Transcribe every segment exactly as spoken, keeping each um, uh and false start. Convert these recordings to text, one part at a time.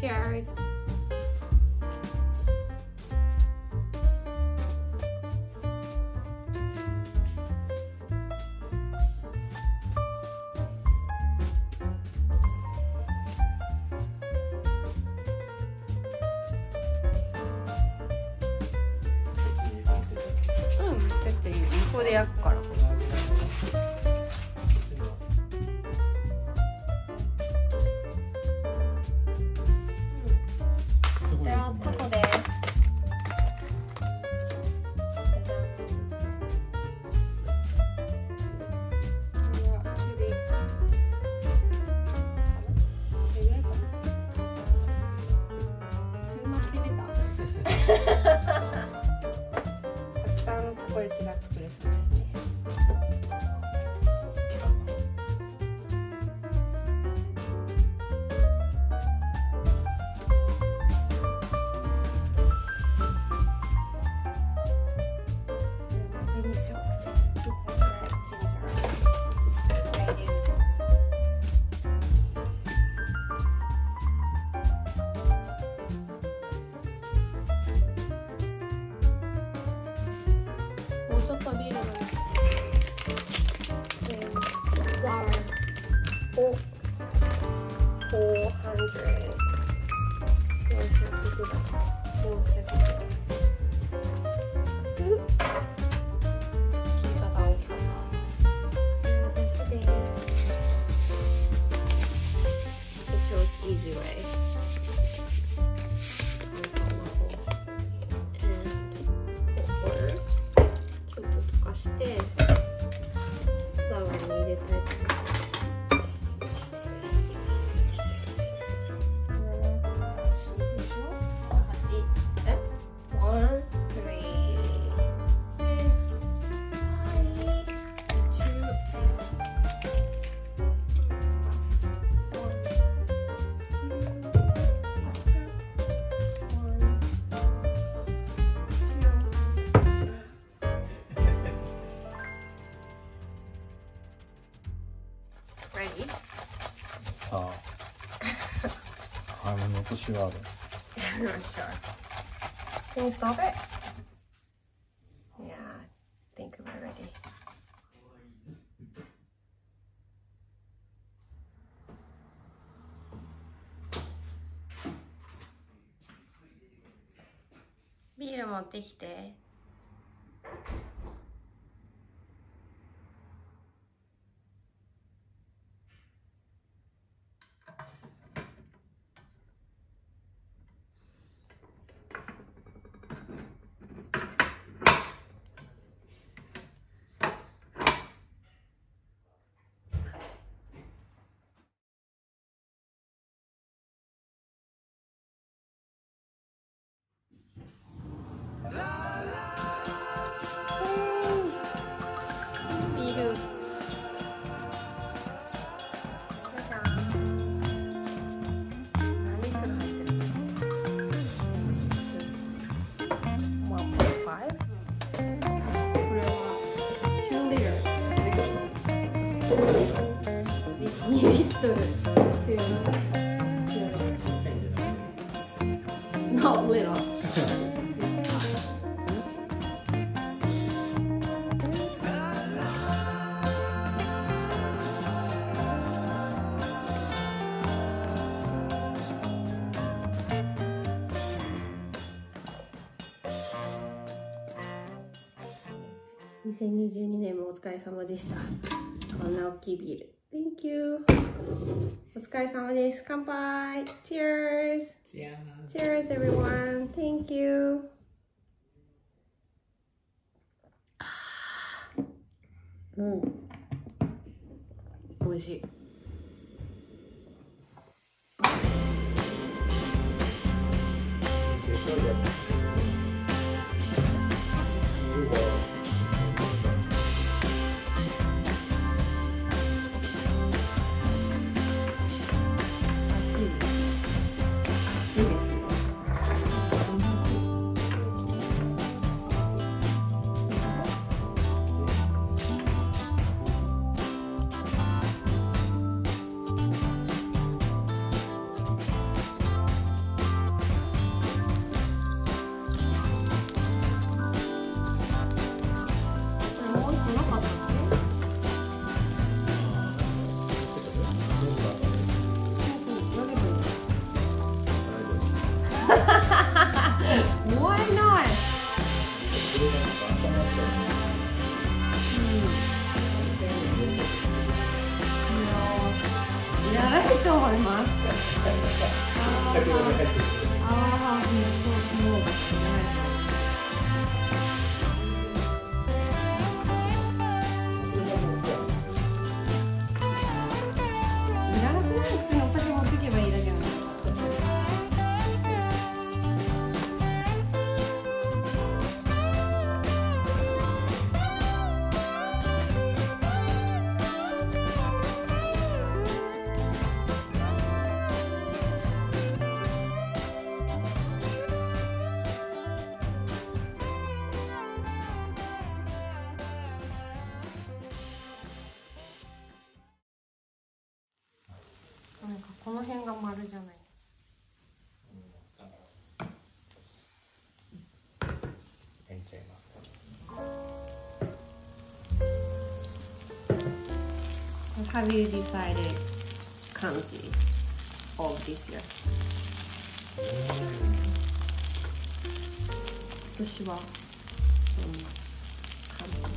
Cheers!ここで焼くから。これはタコです。たこ焼きが作れそうですね。ちょっとビールの、うん、ワンをよんひゃくグラム。さあ、あの残しがある。You're sure. Can you stop it? Yeah, I think we're ready. Beer 持ってきて。Not little. twenty twenty-two年もお疲れ様でした。こんな大きいビール。Thank you. お疲れ様です。乾杯。Cheers. Cheers, everyone. Thank you. うん。美味しい。あります。先ほど入ってきて。ああ、そうそうですね。なんかこの辺が丸じゃない。やっちゃいますか。Have you decided country of this year? 今年は、うん、country。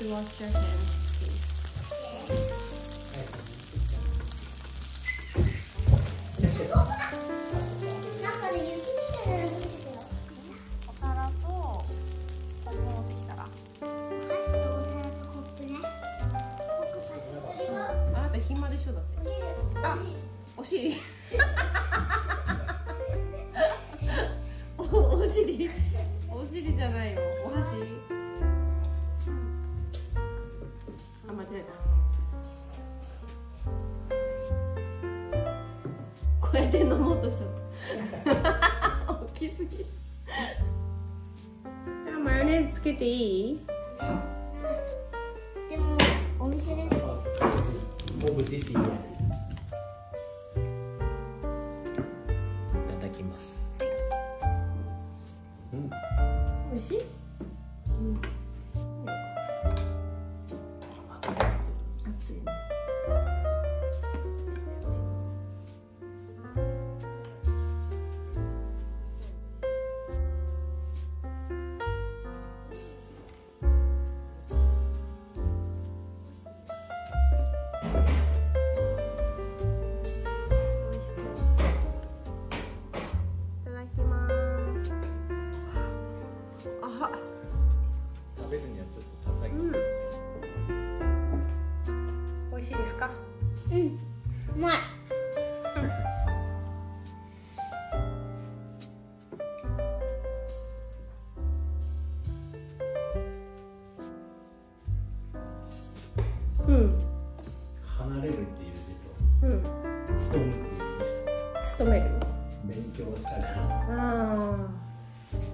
To wash your hands, please. お皿とコップ持ってきたら。あなた暇でしょだって。あ、お尻。お、お尻。お尻じゃないよ。お箸。こうやって飲もうとしちゃった大きすぎじゃあマヨネーズつけていい？でもお店でいただきます。うん、おいしい？うん美味しいですか？うん、うまい。うん。離れるっていう字と、うん、勤むっていう。勤める。勉強したり。ああ。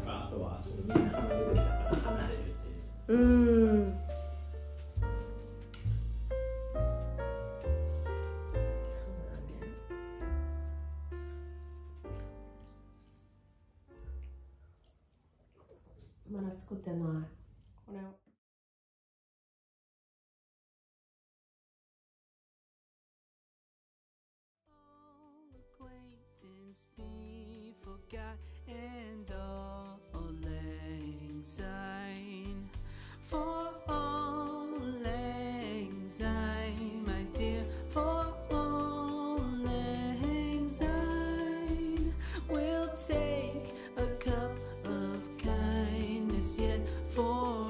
あとはみんな離れるだから離れるっていう。うん。まだ作ってない。これを。Yet for all lang syne, for all lang syne, my dear. For all lang syne, for all lang syne, my dear. For all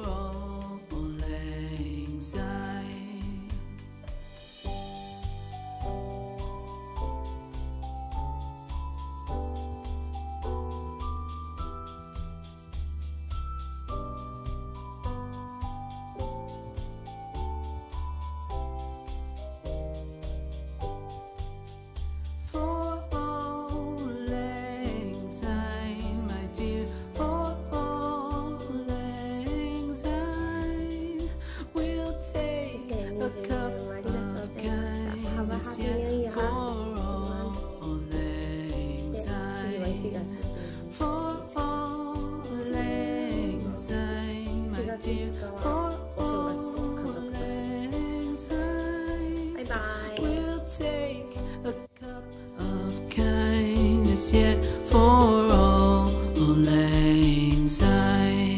lang syne, we'll take a cup of is yet for all, all anxiety.